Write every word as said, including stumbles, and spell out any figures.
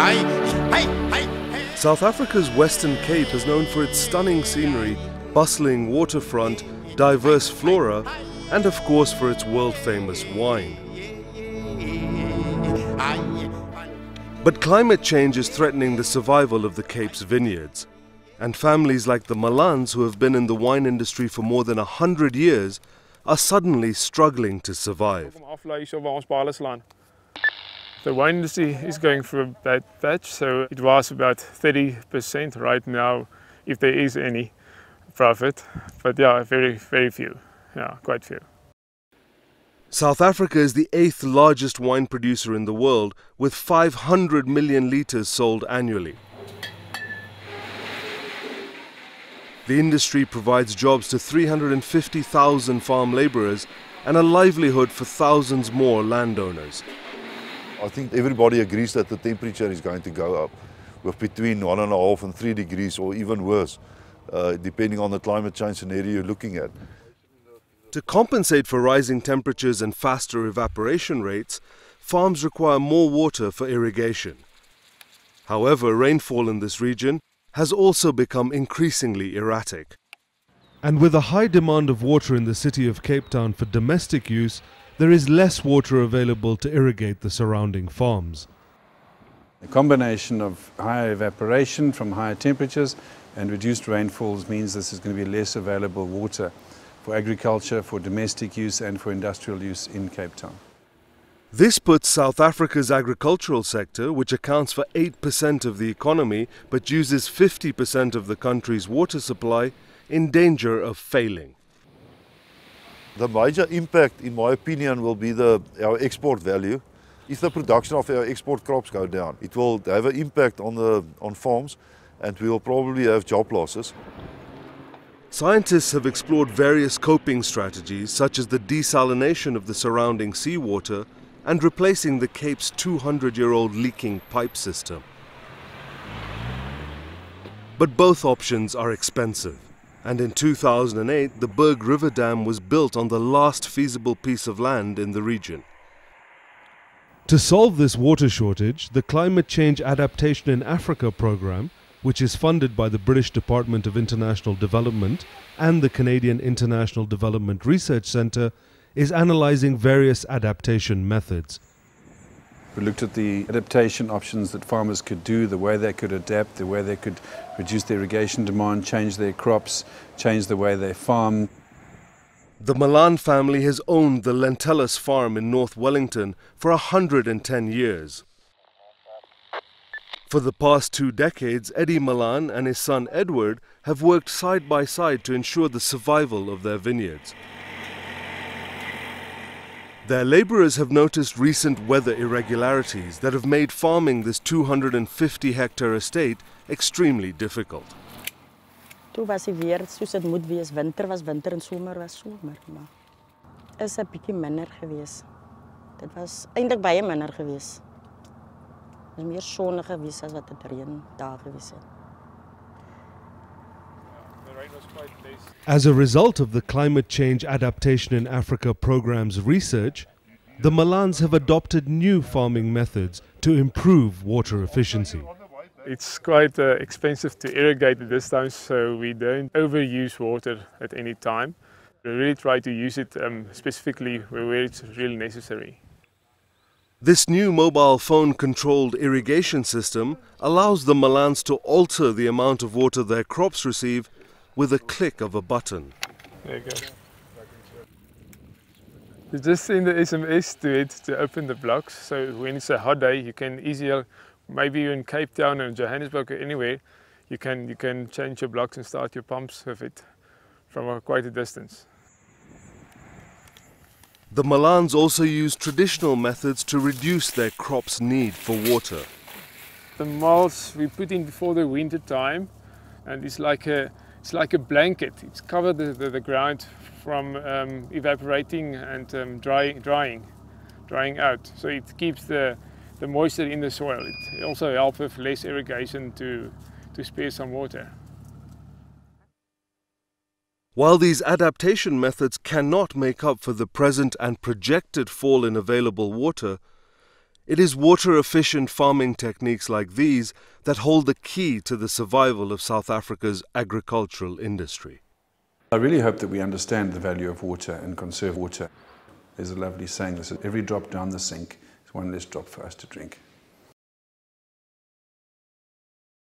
Hi, hi, hi, hi. South Africa's Western Cape is known for its stunning scenery, bustling waterfront, diverse flora, and of course for its world-famous wine. But climate change is threatening the survival of the Cape's vineyards, and families like the Malans, who have been in the wine industry for more than a hundred years, are suddenly struggling to survive. The wine industry is going through a bad patch, so it was about thirty percent right now, if there is any profit. But yeah, very, very few. Yeah, quite few. South Africa is the eighth largest wine producer in the world, with five hundred million litres sold annually. The industry provides jobs to three hundred fifty thousand farm labourers and a livelihood for thousands more landowners. I think everybody agrees that the temperature is going to go up with between one and a half and three degrees or even worse, uh, depending on the climate change scenario you're looking at. To compensate for rising temperatures and faster evaporation rates, farms require more water for irrigation. However, rainfall in this region has also become increasingly erratic. And with a high demand of water in the city of Cape Town for domestic use, there is less water available to irrigate the surrounding farms. The combination of higher evaporation from higher temperatures and reduced rainfalls means this is going to be less available water for agriculture, for domestic use and for industrial use in Cape Town. This puts South Africa's agricultural sector, which accounts for eight percent of the economy but uses fifty percent of the country's water supply, in danger of failing. The major impact, in my opinion, will be the, our export value. If the production of our export crops go down, it will have an impact on, the, on farms, and we will probably have job losses. Scientists have explored various coping strategies, such as the desalination of the surrounding seawater and replacing the Cape's two hundred year old leaking pipe system. But both options are expensive. And in two thousand eight, the Berg River Dam was built on the last feasible piece of land in the region. To solve this water shortage, the Climate Change Adaptation in Africa program, which is funded by the British Department of International Development and the Canadian International Development Research Centre, is analysing various adaptation methods. We looked at the adaptation options that farmers could do, the way they could adapt, the way they could reduce their irrigation demand, change their crops, change the way they farm. The Malan family has owned the Lentelus farm in North Wellington for one hundred ten years. For the past two decades, Eddie Malan and his son Edward have worked side by side to ensure the survival of their vineyards. Their labourers have noticed recent weather irregularities that have made farming this two hundred fifty hectare estate extremely difficult. Toe was die weer soos dit moet wees, winter was winter en somer was somer, maar is 'n bietjie minder gewees. Dit was eintlik baie minder gewees. Dit was meer sonnig gewees as wat dit reën daar gewees het. As a result of the Climate Change Adaptation in Africa program's research, the Malans have adopted new farming methods to improve water efficiency. It's quite uh, expensive to irrigate at this time, so we don't overuse water at any time. We really try to use it um, specifically where it's really necessary. This new mobile phone-controlled irrigation system allows the Malans to alter the amount of water their crops receive with a click of a button. There you go. You just send the S M S to it to open the blocks, so when it's a hot day you can easier, maybe you're in Cape Town or Johannesburg or anywhere, you can, you can change your blocks and start your pumps with it from a, quite a distance. The Malans also use traditional methods to reduce their crops' need for water. The mulch we put in before the winter time, and it's like a It's like a blanket. It's covered the, the, the ground from um, evaporating and um, dry, drying, drying out. So it keeps the, the moisture in the soil. It also helps with less irrigation to, to spare some water. While these adaptation methods cannot make up for the present and projected fall in available water, It is water-efficient farming techniques like these that hold the key to the survival of South Africa's agricultural industry. I really hope that we understand the value of water and conserve water. There's a lovely saying that says, every drop down the sink is one less drop for us to drink.